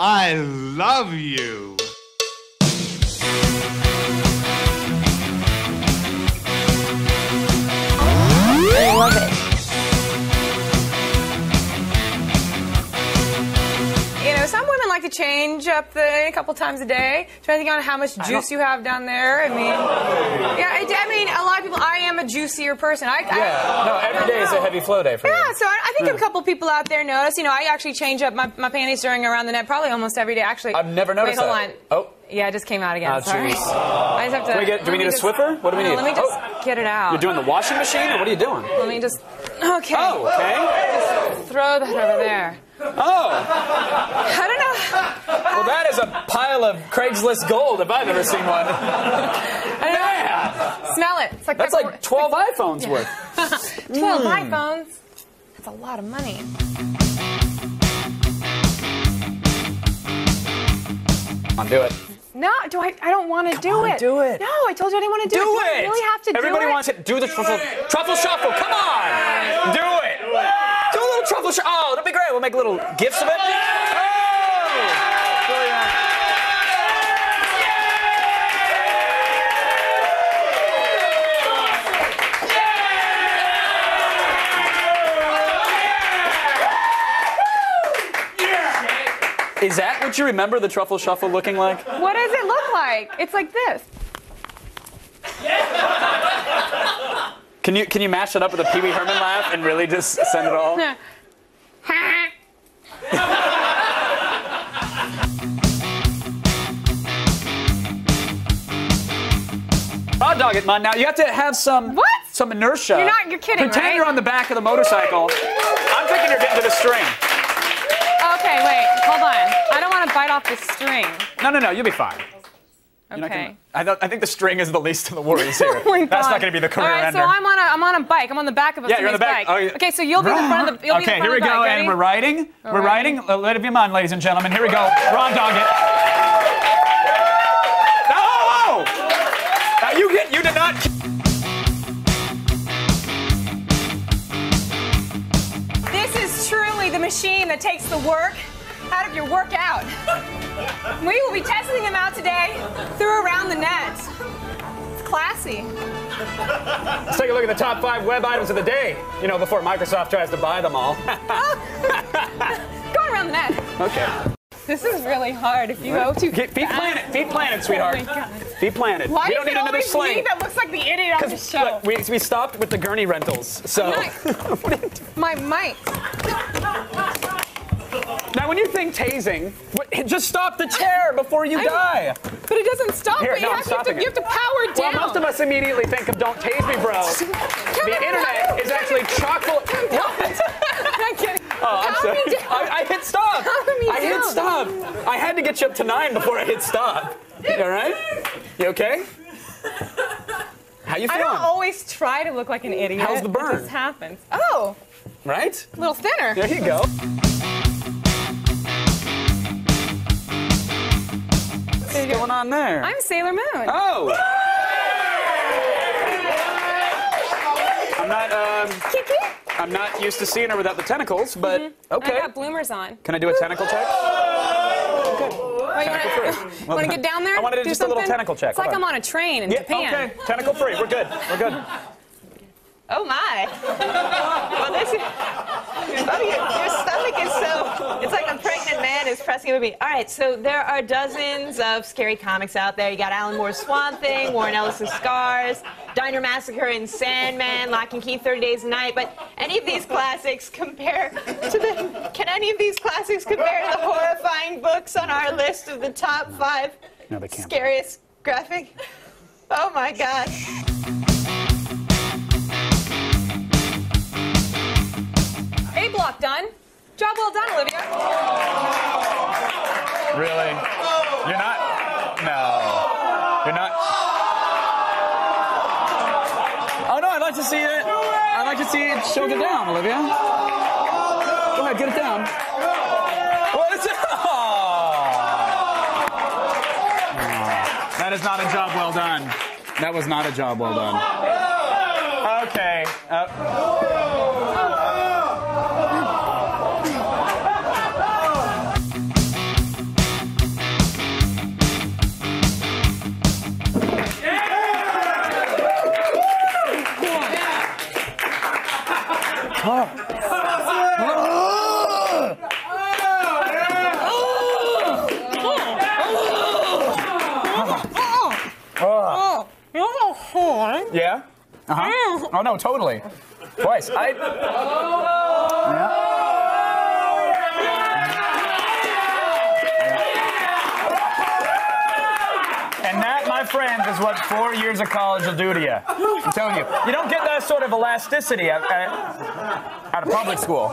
I love you. I love it. You know, some women like to change up a couple times a day, depending on how much juice you have down there. I mean, yeah, I mean, a lot of people. I am a juicier person. Every day is a heavy flow day for me. Yeah, so I think a couple people out there notice. You know, I actually change up my panties during around the net probably almost every day. Actually, I've never noticed. Wait, hold on. Oh. Yeah, it just came out again. Oh, sorry. I just have to. Do we need a Swiffer? What do we need? Let me just get it out. You're doing the washing machine, or what are you doing? Let me just. Okay. Oh, okay. Just throw that over there. Oh. I don't know. Well, that is a pile of Craigslist gold if I've ever seen one. Yeah. Smell it. It's like that's like 12 iPhones worth. 12 iPhones. That's a lot of money. Do it. No, I don't want to do it. Do it. No, I told you I didn't want to do it. Do it. You really have to do it. Everybody wants it. Do the truffle shuffle. Come on. Do it. Do a little truffle shuffle. Oh, that'll be great. We'll make little gifts of it. Is that what you remember the truffle shuffle looking like? What does it look like? It's like this. Can you mash it up with a Pee Wee Herman laugh and really just send it all? Hot dog it, man. Now you have to have some some inertia. You're kidding, right? Pretend you're on the back of the motorcycle. I'm thinking you're getting to the string. Okay, wait, hold on. I don't want to bite off the string. No, you'll be fine. Okay. I think the string is the least of the worries here. Oh my God. That's not going to be the career ender. All right, so I'm on a bike. I'm on the back of a somebody's bike. Oh, yeah. Okay, so you'll be the front of the bike. Okay, here we go, and we're riding. We're riding. Olivia Munn, ladies and gentlemen. Here we go. Rob Doggett. Oh! Now you did not. The machine that takes the work out of your workout. We will be testing them out today through Around the Net. It's classy. Let's take a look at the top 5 web items of the day, you know, before Microsoft tries to buy them all. Oh. Going around the net. Okay. This is really hard if you go too fast. Be planted, sweetheart. Oh my God. Be planted. Why we don't need another sling. Me that looks like the idiot on the show? Look, we stopped with the gurney rentals, so. What are you doing? My mic. Now, when you think tasing, just stop the chair before you die. But it doesn't stop. Here, you have to power down. Well, most of us immediately think of "Don't tase me, bro." The internet is actually chock full. I'm kidding. Oh, I'm sorry. I hit stop. I hit stop. I had to get you up to 9 before I hit stop. You all right? You okay? How you feeling? I don't always try to look like an idiot. How's the burn? It just happens. Oh. Right? A little thinner. There you go. What's going on there? I'm Sailor Moon. Oh. I'm not used to seeing her without the tentacles, but okay. I got bloomers on. Can I do a tentacle check? Okay. Want to get down there? I wanted to do just a little tentacle check. It's like I'm on a train in Japan. Okay, tentacle free. We're good. We're good. Oh my! Well, this your stomach is so—it's like a pregnant man is pressing a baby. All right, so there are dozens of scary comics out there. You got Alan Moore's Swamp Thing, Warren Ellis's Scars, Diner Massacre and Sandman, Lock and Key, 30 Days a Night. But any of these classics compare to the? Can any of these classics compare to the horrifying books on our list of the top 5 scariest graphic? Oh my God! A-block done. Job well done, Olivia. Really? You're not? No. You're not? Oh, no, I'd like to see it. I'd like to see it choke it down, Olivia. Go ahead, get it down. What is it? Oh. That is not a job well done. That was not a job well done. Okay. fun. Yeah? Uh-huh. Oh, no, totally. Twice. Yeah. Friends is what 4 years of college will do to you. I'm telling you, you don't get that sort of elasticity out of public school.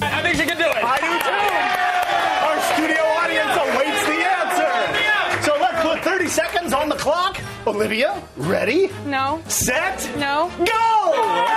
I think she can do it. I do too. Our studio audience awaits the answer. So let's put 30 seconds on the clock. Olivia, ready? No. Set? No. Go!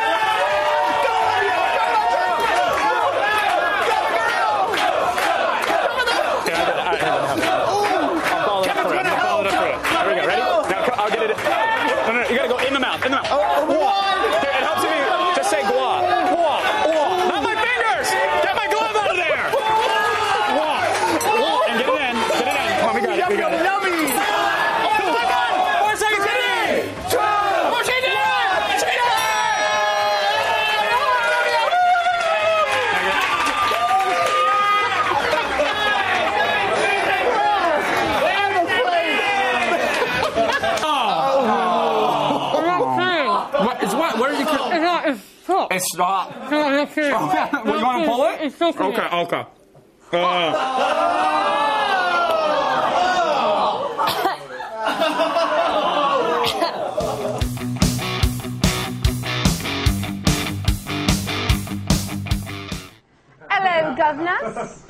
Stop. You want to pull it? It's so funny. Okay, okay. Hello, governors.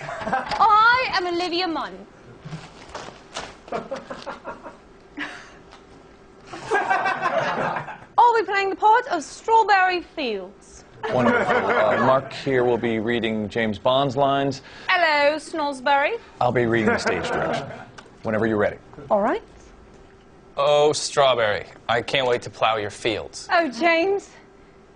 I am Olivia Munn. Playing the part of Strawberry Fields. Wonderful. Mark here will be reading James Bond's lines. Hello, Snoresbury. I'll be reading the stage direction. Whenever you're ready. All right. Oh, Strawberry, I can't wait to plow your fields. Oh, James,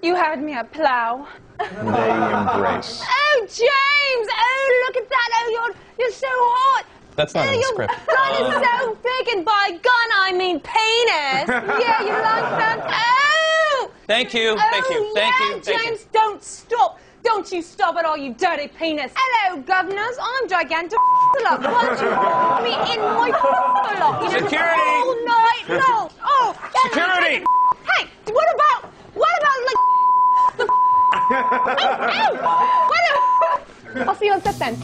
you had me at plow. They embrace. Oh, James, oh, look at that. Oh, you're so hot. That's not in the script. Your gun is so big, and by gun, I mean penis. Yeah, you like that? Oh! Thank you, oh, thank you, thank yeah, you, thank James, you. Don't stop. Don't you stop at all, you dirty penis. Hello, governors. I'm gigantic. Why don't you put me in my lock? You know, security! All night long. Oh, security! Hey, what about, like, the oh, oh, what? I'll see you on set then.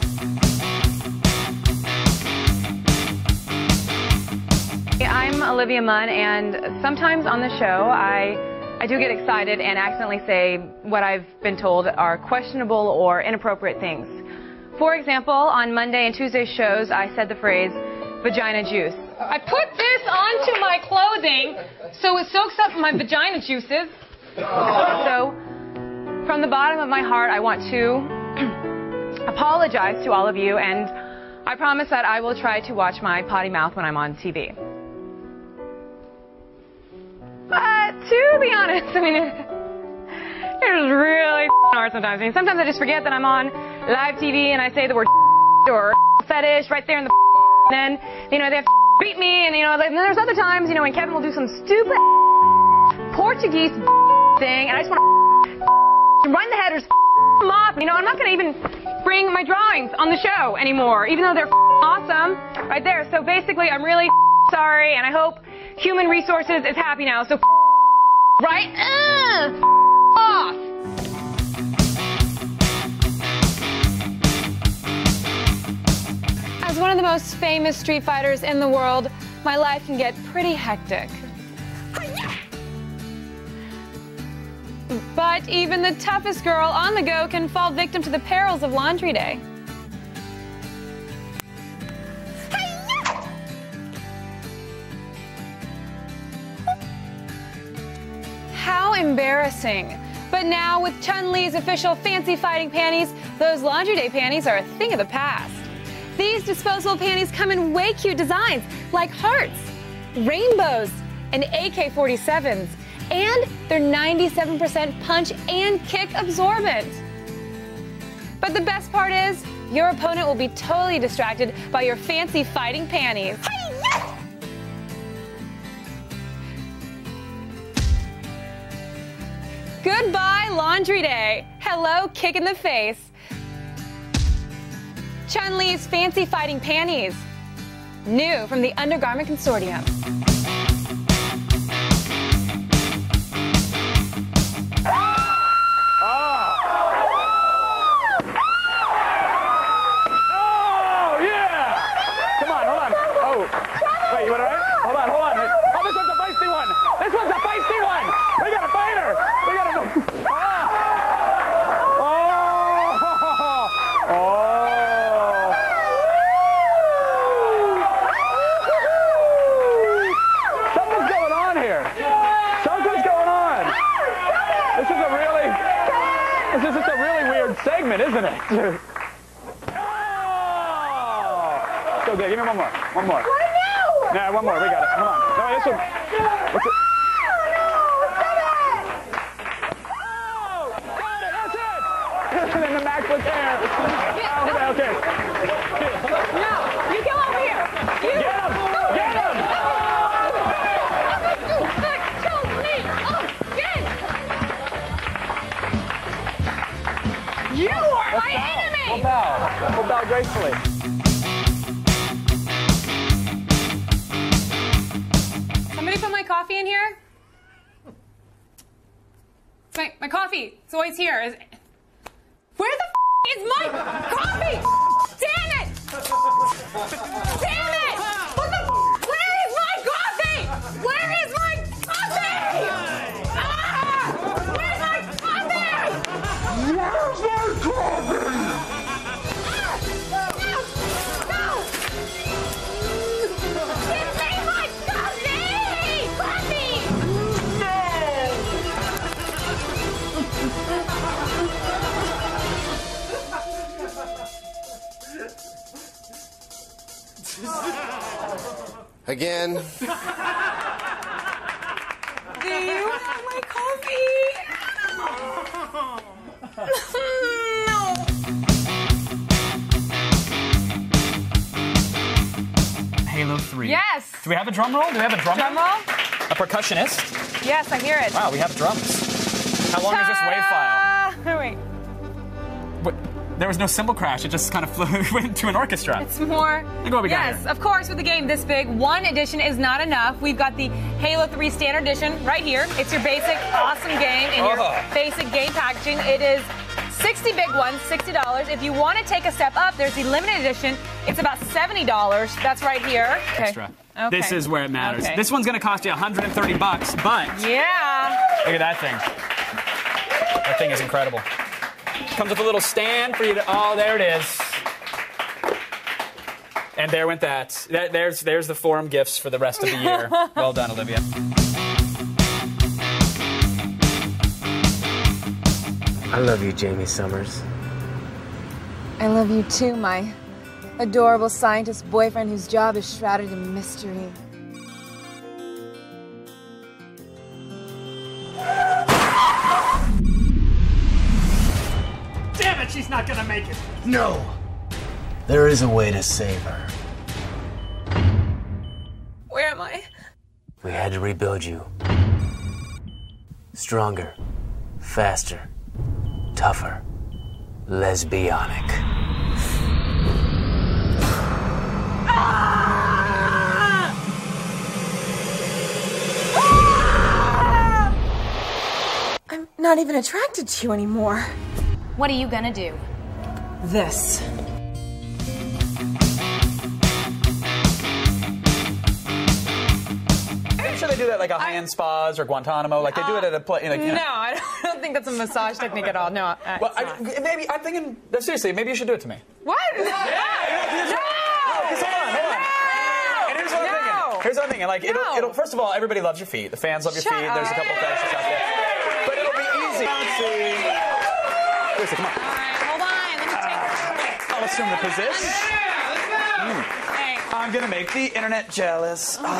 I'm Olivia Munn, and sometimes on the show, I do get excited and accidentally say what I've been told are questionable or inappropriate things. For example, on Monday and Tuesday shows, I said the phrase, vagina juice. I put this onto my clothing so it soaks up my vagina juices. So, from the bottom of my heart, I want to apologize to all of you, and I promise that I will try to watch my potty mouth when I'm on TV. But to be honest, I mean, it is really hard sometimes. I mean, sometimes I just forget that I'm on live TV and I say the word or fetish right there in the and then, you know, they have to beat me. And, you know, and then there's other times, you know, when Kevin will do some stupid Portuguese thing and I just want to run the headers off. You know, I'm not going to even bring my drawings on the show anymore, even though they're awesome right there. So basically, I'm really sorry, and I hope Human Resources is happy now, so right off. As one of the most famous street fighters in the world, my life can get pretty hectic. But even the toughest girl on the go can fall victim to the perils of laundry day. Embarrassing. But now, with Chun-Li's official fancy fighting panties, those laundry day panties are a thing of the past. These disposable panties come in way cute designs like hearts, rainbows, and AK-47s. And they're 97% punch and kick absorbent. But the best part is, your opponent will be totally distracted by your fancy fighting panties. Goodbye, laundry day. Hello, kick in the face. Chun-Li's fancy fighting panties. new from the Undergarment Consortium. Segment, isn't it? Oh! So good. Give me one more. One more. Right now! Nah, one more. We got it. Come on. No, this one. What's it? Oh, no! Got it! Oh! Got it! That's it! And then the Mac was there. Oh, okay. No. You go over here. You get him! Get him! You are my enemy! We'll bow. We'll bow gracefully. Somebody put my coffee in here? It's my coffee. It's always here. Where the f is my coffee? Damn it! Damn it! What the f? Where is my coffee? Where is my coffee? Ah! Where's my coffee? Where's my again. Do you want my coffee? No. Halo 3. Yes. Do we have a drum roll? Do we have a drum roll? A percussionist? Yes, I hear it. Wow, we have drums. How long is this wave file? Oh, wait. There was no cymbal crash, it just kind of went into an orchestra. It's more... Look what we got here. Of course, with a game this big, one edition is not enough. We've got the Halo 3 Standard Edition right here. It's your basic, awesome game in your basic game packaging. It is 60 big ones, $60. If you want to take a step up, there's the Limited Edition. It's about $70. That's right here. Okay. Extra. Okay. This is where it matters. Okay. This one's going to cost you $130, but... Yeah. Look at that thing. That thing is incredible. Comes with a little stand for you to... Oh, there it is. And there went that. There's the forum gifts for the rest of the year. Well done, Olivia. I love you, Jamie Summers. I love you too, my adorable scientist boyfriend whose job is shrouded in mystery. She's not gonna make it. No. There is a way to save her. Where am I? We had to rebuild you. Stronger, faster, tougher, lesbionic. Ah! Ah! I'm not even attracted to you anymore. What are you gonna do? This. I'm sure they do that like a high-end spas or Guantanamo. Like they do it at a place. Like, no, I don't think that's a massage technique at all. No. Well, maybe I'm thinking. Seriously, maybe you should do it to me. What? Yeah. No. Here's what I'm thinking. Like it'll. First of all, everybody loves your feet. The fans love your feet. There's a couple fetishes out there. But it'll be easy. Come on. All right, hold on. Let me take I'll assume the position. I'm going to make the internet jealous. Okay. Oh,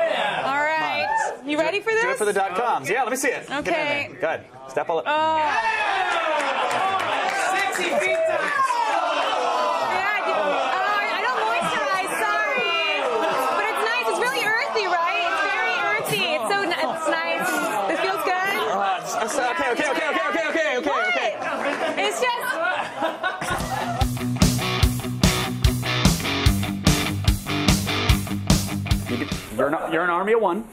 yeah. All right. You ready for this? Do it for the .coms. Okay. Yeah, let me see it. Okay. Go ahead. Step all up. Oh. 60 feet down. Yeah. I don't moisturize. Sorry. But it's nice. It's really earthy, right? It's very earthy. It's so nice. This feels good. Okay. It's just... You're an army of one.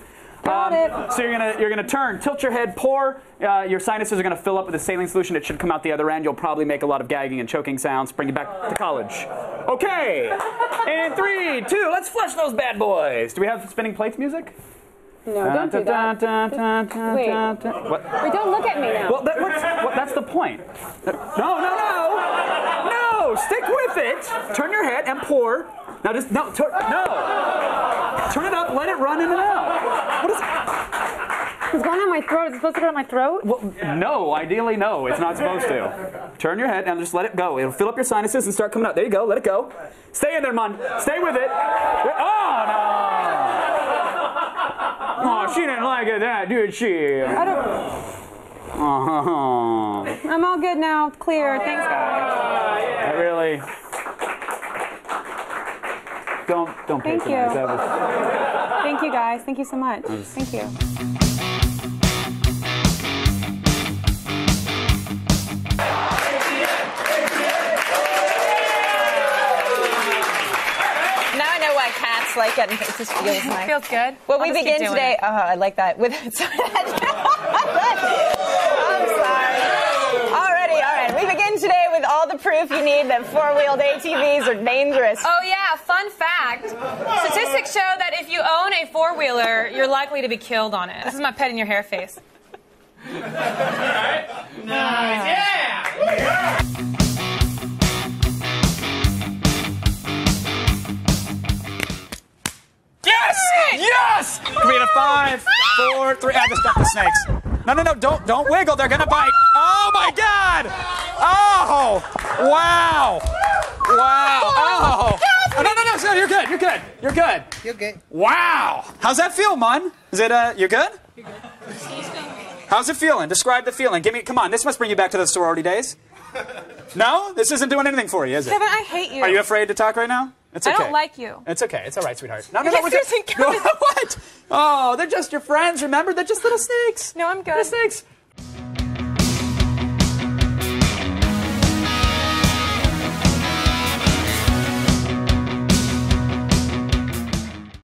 Got it. So you're gonna turn, tilt your head, pour. Your sinuses are gonna fill up with a saline solution. It should come out the other end. You'll probably make a lot of gagging and choking sounds. Bring you back to college. Okay. And 3, 2, let's flush those bad boys. Do we have spinning plates music? No, don't do that. Wait. What? Wait, don't look at me now. Well, that's the point. No. Stick with it. Turn your head and pour. Now just turn it up. Let it run in and out. What is? It's going down my throat. Is it supposed to go down my throat? Well, no. Ideally, no. It's not supposed to. Turn your head and just let it go. It'll fill up your sinuses and start coming out. There you go. Let it go. Stay in there, Munn. Stay with it. Oh no. Oh, she didn't like it that, did she? I don't. Oh. I'm all good now. Clear. Thanks, guys. Yeah. I really don't patronize that. Was... Thank you, guys. Thank you so much. Thank you. Like it. It just feels nice. It feels good. Well, we begin today. I like that. With I'm sorry. All right. We begin today with all the proof you need that four-wheeled ATVs are dangerous. Oh yeah. Fun fact. Statistics show that if you own a four-wheeler, you're likely to be killed on it. This is my pet in your hair face. All right. Nice. Yeah. Yes! Give me a 5, 4, 3. I just stopped the snakes. No. Don't wiggle. They're gonna bite. Oh my God! Oh! Wow! Oh! No. You're good. Wow! How's that feel, Munn? Is it you're good? How's it feeling? Describe the feeling. Come on. This must bring you back to the sorority days. No, this isn't doing anything for you, is it? Kevin, I hate you. Are you afraid to talk right now? It's okay. I don't like you. It's okay. It's all right, sweetheart. No. What? Oh, they're just your friends. Remember, they're just little snakes. No, I'm good. They're snakes.